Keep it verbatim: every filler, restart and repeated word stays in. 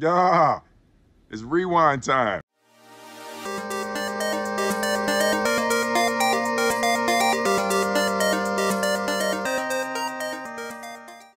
Yeah, it's rewind time.